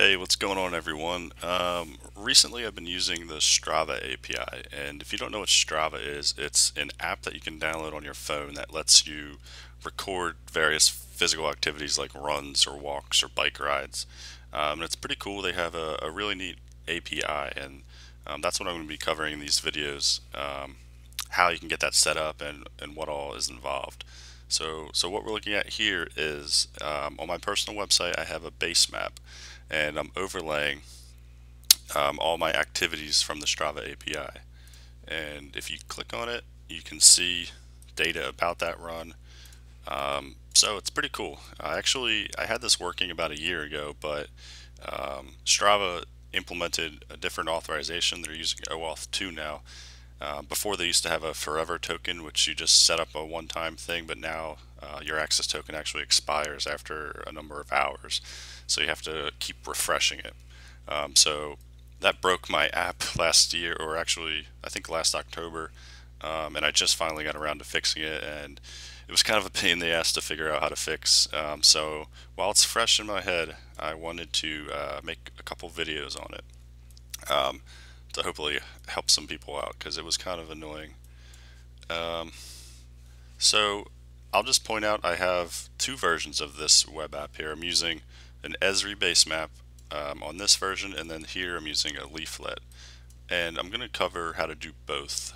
Hey, what's going on, everyone? Recently I've been using the Strava API, and if you don't know what Strava is, it's an app that you can download on your phone that lets you record various physical activities like runs or walks or bike rides. And it's pretty cool. They have a really neat API, and that's what I'm going to be covering in these videos, how you can get that set up and what all is involved. So what we're looking at here is on my personal website I have a base map, and I'm overlaying all my activities from the Strava API. And if you click on it, you can see data about that run. So it's pretty cool. I had this working about a year ago, but Strava implemented a different authorization. They're using OAuth 2 now. Before they used to have a forever token, which you just set up a one-time thing, but now your access token actually expires after a number of hours, so you have to keep refreshing it. So that broke my app last year, or actually I think last October, and I just finally got around to fixing it, and it was kind of a pain in the ass to figure out how to fix. So while it's fresh in my head, I wanted to make a couple videos on it. To hopefully help some people out, because it was kind of annoying. So I'll just point out I have two versions of this web app here. I'm using an Esri base map on this version, and then here I'm using a leaflet, and I'm going to cover how to do both.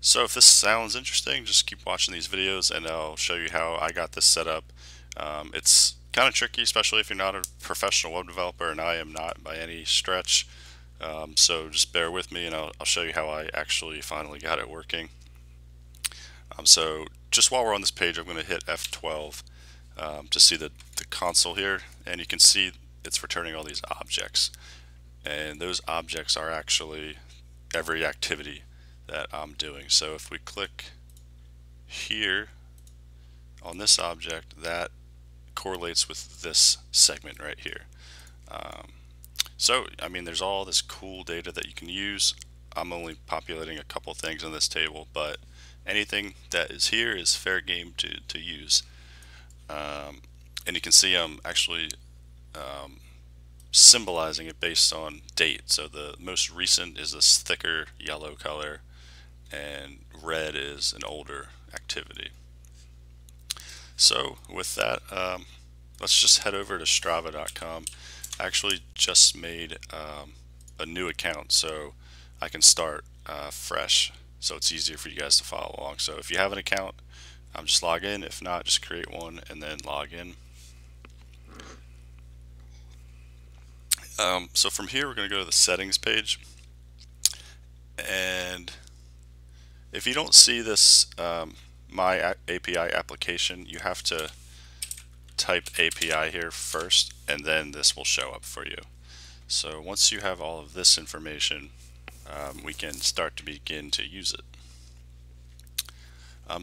So if this sounds interesting, just keep watching these videos and I'll show you how I got this set up. It's kind of tricky, especially if you're not a professional web developer, and I am not by any stretch. So just bear with me, and I'll show you how I actually finally got it working. So just while we're on this page, I'm going to hit F12 to see the console here, and you can see it's returning all these objects, and those objects are actually every activity that I'm doing. So if we click here on this object, that correlates with this segment right here. So, I mean, there's all this cool data that you can use. I'm only populating a couple things in this table, but anything that is here is fair game to use. And you can see I'm actually symbolizing it based on date. So the most recent is this thicker yellow color, and red is an older activity. So with that, let's just head over to strava.com. Actually just made a new account, so I can start fresh, so it's easier for you guys to follow along. So if you have an account, just log in. If not, just create one and then log in. So from here we're going to go to the settings page, and if you don't see this My API application, you have to type API here first, and then this will show up for you. So once you have all of this information, we can start to begin to use it.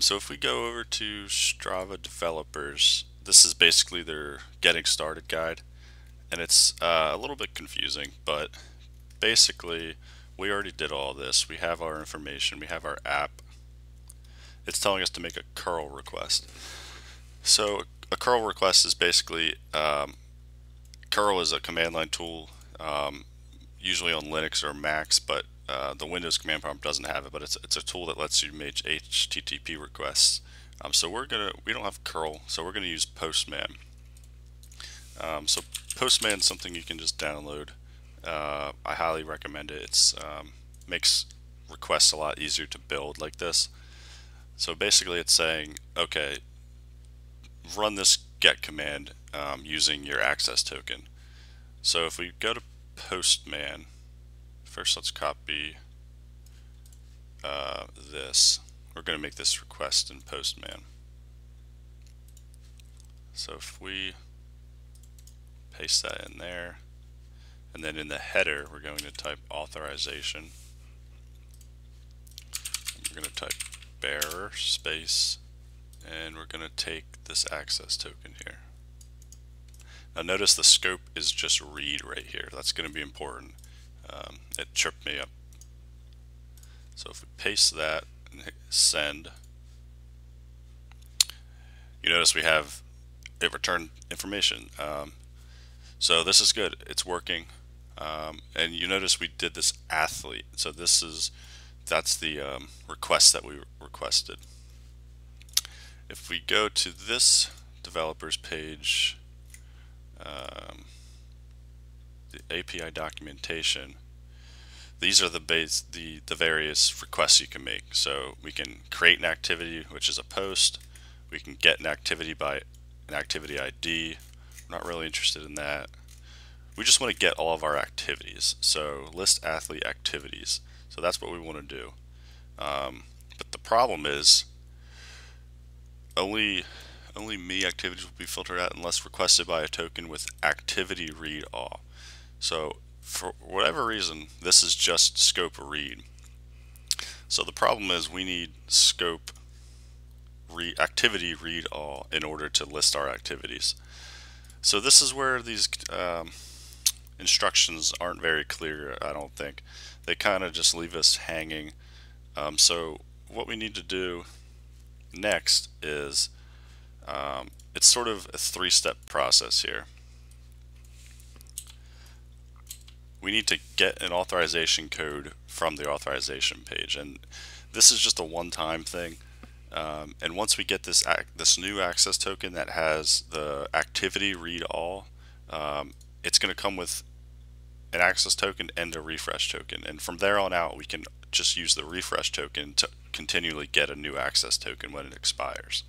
So if we go over to Strava Developers, this is basically their getting started guide, and it's a little bit confusing, but basically we already did all this. We have our information, we have our app. It's telling us to make a curl request. So a curl request is basically, curl is a command line tool, usually on Linux or Macs, but the Windows command prompt doesn't have it, but it's a tool that lets you make HTTP requests. So we don't have curl, so we're gonna use Postman. So Postman is something you can just download. I highly recommend it. It's makes requests a lot easier to build like this. So basically it's saying, okay, run this get command using your access token. So if we go to Postman, first let's copy this. We're going to make this request in Postman. So if we paste that in there, and then in the header we're going to type authorization. We're going to type bearer space, and we're going to take this access token here. Now notice the scope is just read right here. That's going to be important. It tripped me up. So if we paste that and hit send, you notice we have it returned information. So this is good, it's working. And you notice we did this athlete, so this is, that's the request that we requested. If we go to this developers page, the API documentation, these are the various requests you can make. So we can create an activity, which is a post. We can get an activity by an activity ID. We're not really interested in that. We just want to get all of our activities. So list athlete activities. So that's what we want to do. But the problem is only me activities will be filtered out unless requested by a token with activity read all. So for whatever reason, this is just scope read. So the problem is we need scope read, activity read all in order to list our activities. So this is where these instructions aren't very clear, I don't think. They kind of just leave us hanging. So what we need to do next is it's sort of a three-step process here. We need to get an authorization code from the authorization page, and this is just a one-time thing. And once we get this new access token that has the activity read all, it's going to come with an access token and a refresh token, and from there on out we can just use the refresh token to continually get a new access token when it expires.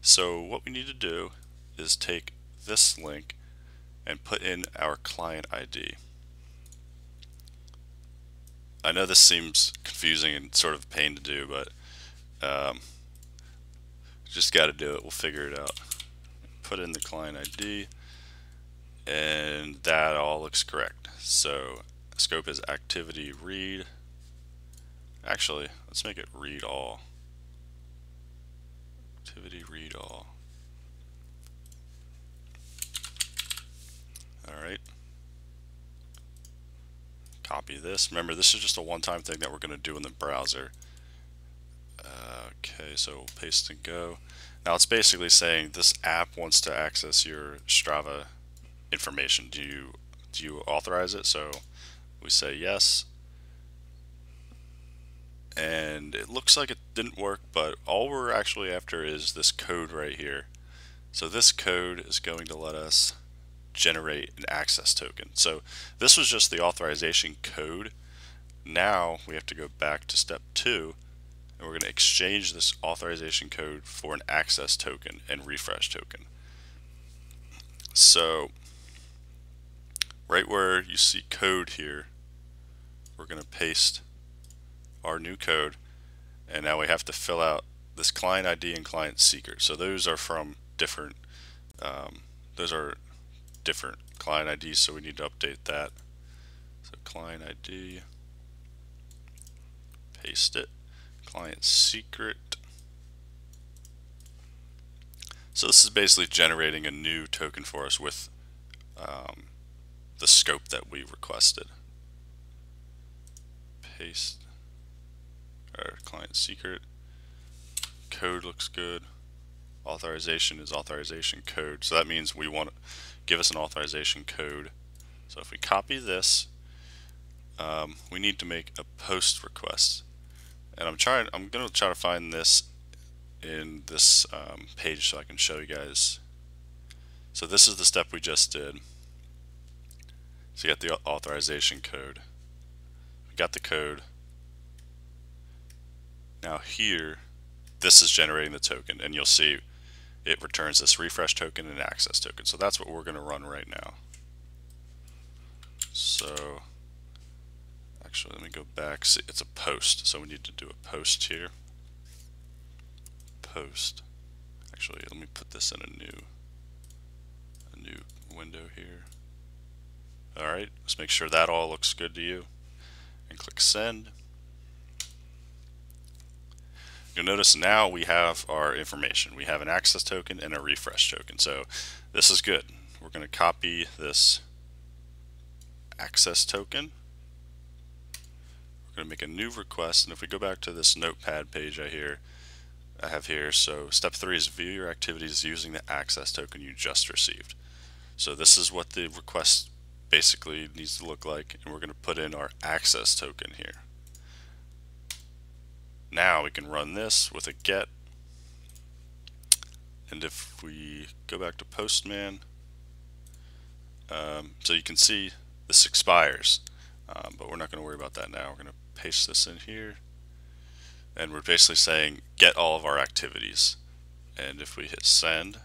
So what we need to do is take this link and put in our client ID. I know this seems confusing and sort of a pain to do, but just got to do it. We'll figure it out. Put in the client ID, and that all looks correct. So scope is activity read. Actually, let's make it read all. Activity read all. All right. Copy this. Remember, this is just a one-time thing that we're going to do in the browser. Okay, so we'll paste and go. Now it's basically saying this app wants to access your Strava information. Do you authorize it? So we say yes. And it looks like it didn't work, but all we're actually after is this code right here. So this code is going to let us generate an access token. So this was just the authorization code. Now we have to go back to step 2, and we're going to exchange this authorization code for an access token and refresh token. So right where you see code here, we're going to paste our new code, and now we have to fill out this client ID and client seeker. So those are from different different client IDs, so we need to update that. So client ID, paste it, client secret. So this is basically generating a new token for us with the scope that we requested. Paste our client secret. Code looks good. Authorization is authorization code, so that means we want to give us an authorization code. So if we copy this, we need to make a post request, and I'm going to try to find this in this page so I can show you guys. So this is the step we just did. So you got the authorization code, we got the code. Now here, this is generating the token, and you'll see it returns this refresh token and access token. So that's what we're going to run right now. So actually, let me go back. See, it's a post, so we need to do a post here. Post. Actually, let me put this in a new window here. All right, let's make sure that all looks good to you, and click send. You'll notice now we have our information. We have an access token and a refresh token. So this is good. We're going to copy this access token. We're going to make a new request. And if we go back to this notepad page I have here, so step 3 is view your activities using the access token you just received. So this is what the request basically needs to look like, and we're going to put in our access token here. Now we can run this with a get, and if we go back to Postman, so you can see this expires, but we're not going to worry about that now. We're going to paste this in here, and we're basically saying get all of our activities. And if we hit send,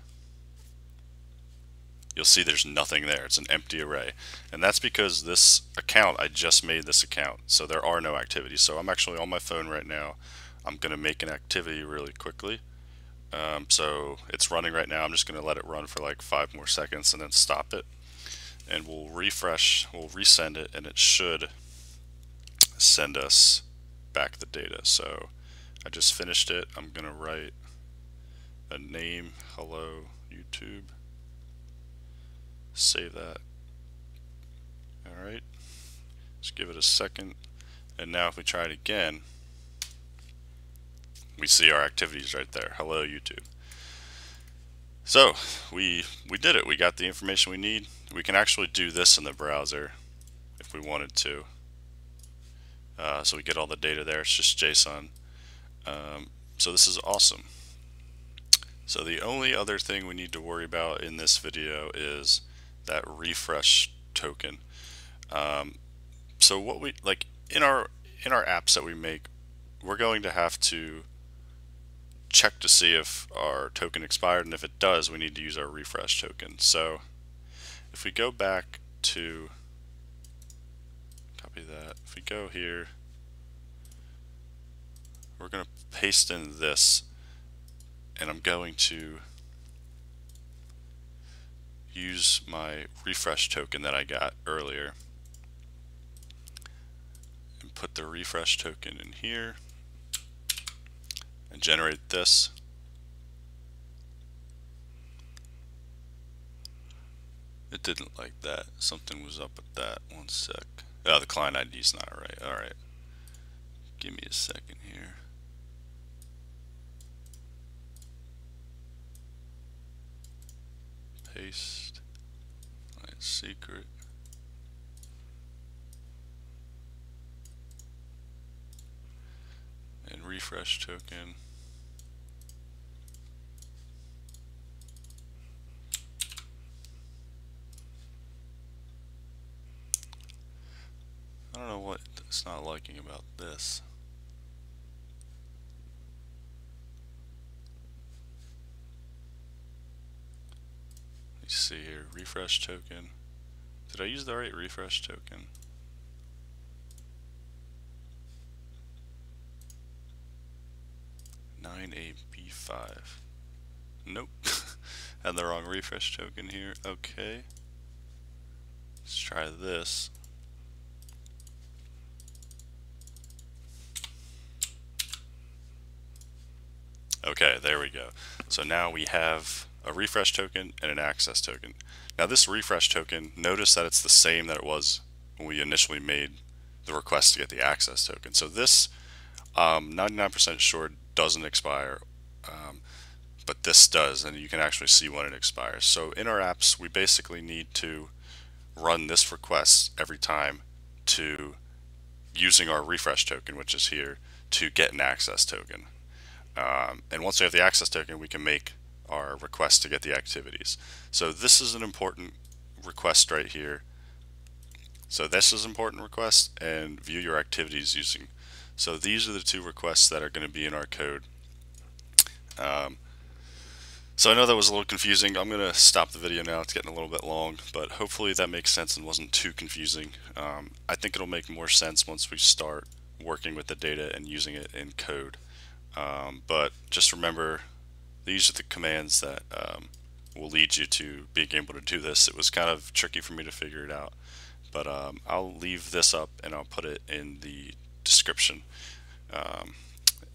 you'll see there's nothing there. It's an empty array, and that's because this account, I just made this account, so there are no activities. So I'm actually on my phone right now. I'm going to make an activity really quickly. So it's running right now. I'm just going to let it run for like 5 more seconds and then stop it, and we'll refresh, we'll resend it, and it should send us back the data. So I just finished it. I'm going to write a name, hello YouTube, save that. Alright, let's give it a second, and now if we try it again, we see our activities right there, hello YouTube. So we did it, we got the information we need. We can actually do this in the browser if we wanted to, so we get all the data there. It's just JSON. So this is awesome. So the only other thing we need to worry about in this video is that refresh token. So what we like in our apps that we make, we're going to have to check to see if our token expired, and if it does, we need to use our refresh token. So if we go back to copy that, if we go here, we're going to paste in this. And I'm going to use my refresh token that I got earlier and put the refresh token in here and generate this. It didn't like that. Something was up with that. One sec. Oh, the client ID's not right. Alright. Give me a second here. Paste client secret. And refresh token. I don't know what it's not liking about this. See here, refresh token. Did I use the right refresh token? $9AB5. Nope. Had the wrong refresh token here. Okay. Let's try this. Okay, there we go. So now we have a refresh token and an access token. Now this refresh token, notice that it's the same that it was when we initially made the request to get the access token. So this 99% sure doesn't expire, but this does, and you can actually see when it expires. So in our apps, we basically need to run this request every time to using our refresh token, which is here, to get an access token. And once we have the access token, we can make our request to get the activities. So this is an important request right here. So this is an important request, and view your activities using. So these are the two requests that are going to be in our code. So I know that was a little confusing. I'm going to stop the video now. It's getting a little bit long, but hopefully that makes sense and wasn't too confusing. I think it'll make more sense once we start working with the data and using it in code. But just remember, these are the commands that will lead you to being able to do this. It was kind of tricky for me to figure it out, but I'll leave this up and I'll put it in the description,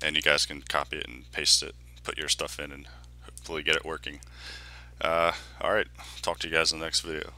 and you guys can copy it and paste it, put your stuff in, and hopefully get it working. Alright, talk to you guys in the next video.